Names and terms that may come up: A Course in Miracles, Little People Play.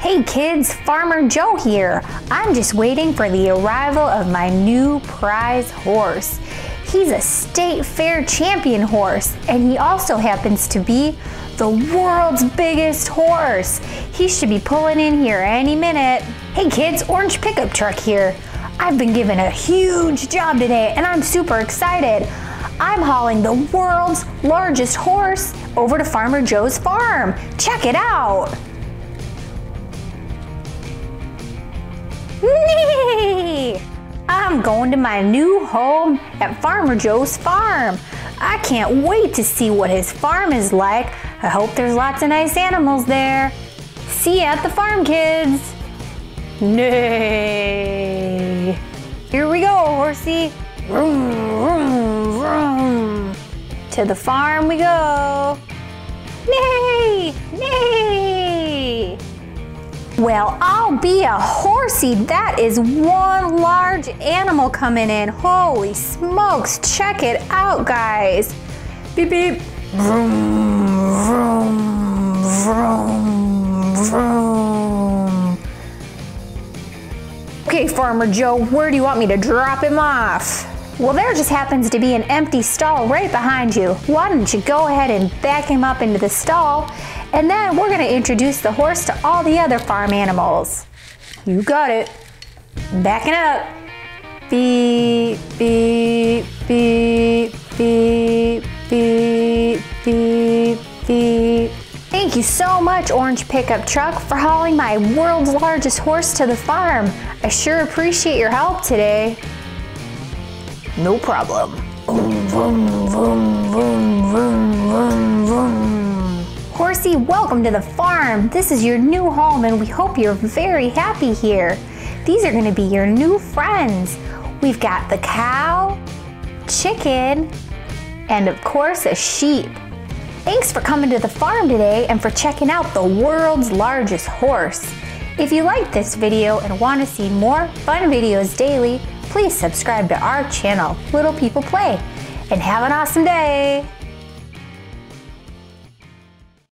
Hey kids, Farmer Joe here. I'm just waiting for the arrival of my new prize horse. He's a state fair champion horse, and he also happens to be the world's biggest horse. He should be pulling in here any minute. Hey kids, Orange Pickup Truck here. I've been given a huge job today, and I'm super excited. I'm hauling the world's largest horse over to Farmer Joe's farm. Check it out. Nee! I'm going to my new home at Farmer Joe's farm. I can't wait to see what his farm is like. I hope there's lots of nice animals there. See you at the farm, kids. Nay. Here we go, horsey. Vroom, vroom, vroom. To the farm we go. Nay, nay. Well, I'll be a horsey. That is one large animal coming in. Holy smokes, check it out, guys. Beep, beep. Vroom, vroom, vroom, vroom. Okay, Farmer Joe, where do you want me to drop him off? Well, there just happens to be an empty stall right behind you. Why don't you go ahead and back him up into the stall, and then we're gonna introduce the horse to all the other farm animals. You got it. Backing up. Beep, beep, beep, beep, beep, beep, beep. Thank you so much, Orange Pickup Truck, for hauling my world's largest horse to the farm. I sure appreciate your help today. No problem. Vroom, vroom, vroom, vroom, vroom, vroom. Horsey, welcome to the farm. This is your new home, and we hope you're very happy here. These are gonna be your new friends. We've got the cow, chicken, and of course a sheep. Thanks for coming to the farm today and for checking out the world's largest horse. If you like this video and want to see more fun videos daily, please subscribe to our channel, Little People Play, and have an awesome day!